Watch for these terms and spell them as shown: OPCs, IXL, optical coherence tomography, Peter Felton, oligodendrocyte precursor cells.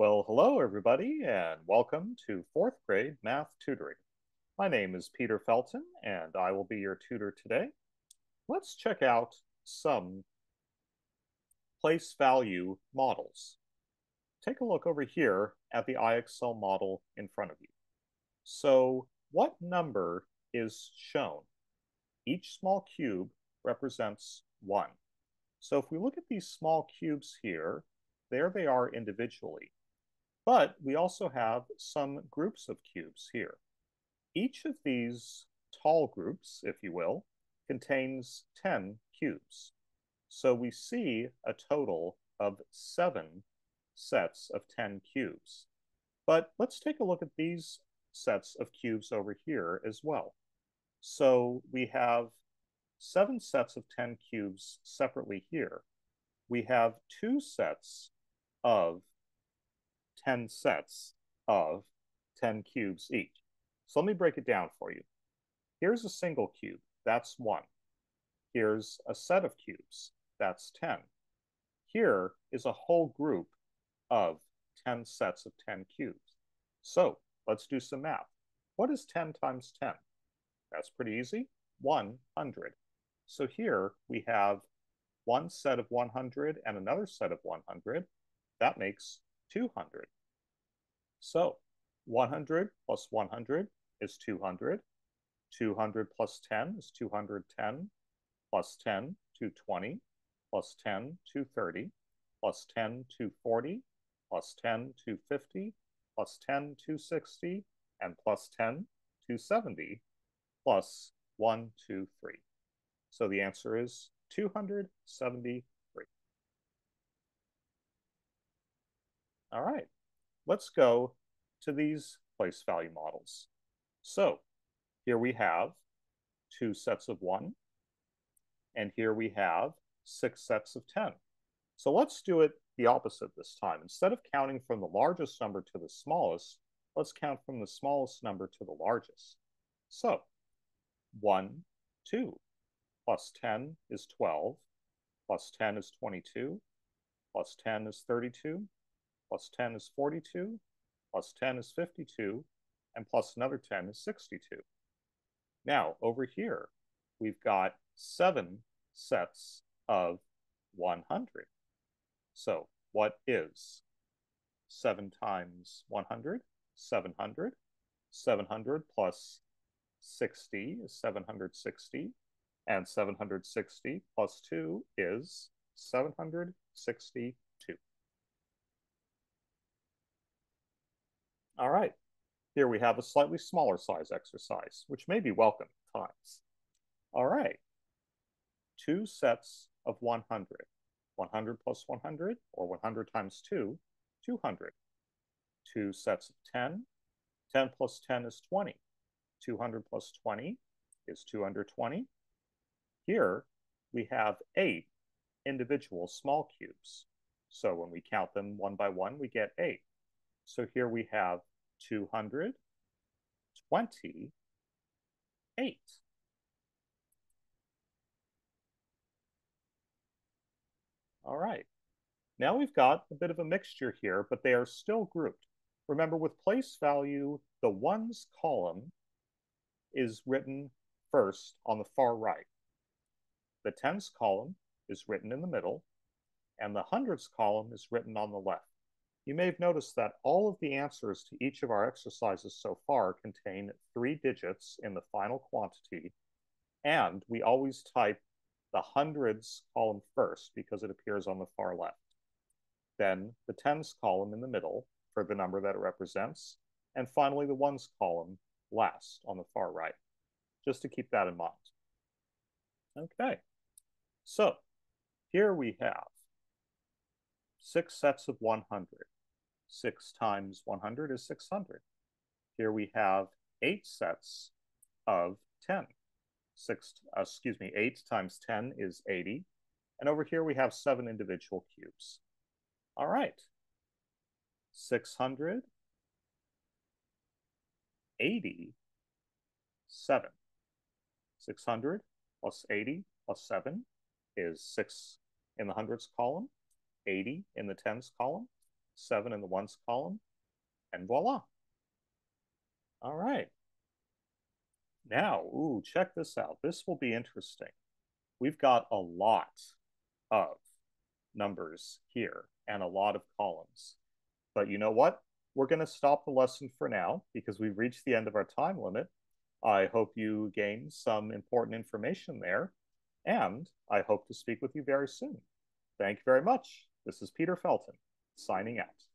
Well, hello everybody and welcome to 4th grade math tutoring. My name is Peter Felton and I will be your tutor today. Let's check out some place value models. Take a look over here at the IXL model in front of you. So what number is shown? Each small cube represents 1. So if we look at these small cubes here, there they are individually. But we also have some groups of cubes here. Each of these tall groups, if you will, contains 10 cubes. So we see a total of 7 sets of 10 cubes. But let's take a look at these sets of cubes over here as well. So we have 7 sets of 10 cubes separately here. We have 2 sets of 10 sets of 10 cubes each. So let me break it down for you. Here's a single cube, that's 1. Here's a set of cubes, that's 10. Here is a whole group of 10 sets of 10 cubes. So let's do some math. What is 10 times 10? That's pretty easy, 100. So here we have one set of 100 and another set of 100. That makes 200. So 100 plus 100 is 200. 200 plus 10 is 210. Plus 10, 220. Plus 10, 230. Plus 10, 240. Plus 10, 250. Plus 10, 260. And plus 10, 270. Plus 123. So the answer is 273. All right, let's go to these place value models. So here we have 2 sets of 1, and here we have 6 sets of 10. So let's do it the opposite this time. Instead of counting from the largest number to the smallest, let's count from the smallest number to the largest. So 1, 2, plus 10 is 12, plus 10 is 22, plus 10 is 32, plus 10 is 42, plus 10 is 52, and plus another 10 is 62. Now, over here, we've got 7 sets of 100. So, what is 7 times 100? 700. 700 plus 60 is 760, and 760 plus 2 is 762. All right, here we have a slightly smaller size exercise, which may be welcome at times. All right, 2 sets of 100. 100 plus 100, or 100 times 2, 200. 2 sets of 10. 10 plus 10 is 20. 200 plus 20 is 220. Here, we have 8 individual small cubes. So when we count them one by one, we get 8. So here we have 228. All right. Now we've got a bit of a mixture here, but they are still grouped. Remember, with place value, the ones column is written first on the far right. The tens column is written in the middle, and the hundreds column is written on the left. You may have noticed that all of the answers to each of our exercises so far contain 3 digits in the final quantity, and we always type the hundreds column first because it appears on the far left. Then the tens column in the middle for the number that it represents, and finally the ones column last on the far right, just to keep that in mind. Okay, so here we have 6 sets of 100. 6 times 100 is 600. Here we have 8 sets of 10. 8 times 10 is 80. And over here we have 7 individual cubes. All right. 687. 600 plus 80 plus 7 is 6 in the hundreds column. 80 in the tens column, 7 in the ones column, and voila. All right. Now, ooh, check this out. This will be interesting. We've got a lot of numbers here and a lot of columns. But you know what? We're going to stop the lesson for now because we've reached the end of our time limit. I hope you gained some important information there, and I hope to speak with you very soon. Thank you very much. This is Peter Felton, signing out.